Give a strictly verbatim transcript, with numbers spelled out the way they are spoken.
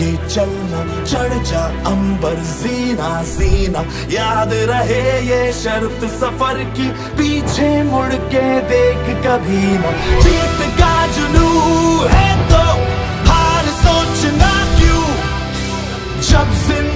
के चलना, चढ़ जा अंबर जीना जीना। याद रहे ये शर्त सफर की, पीछे मुड़ के देख कभी ना। जीत का जुनून है तो हार सोचना क्यों, जब जिंदगी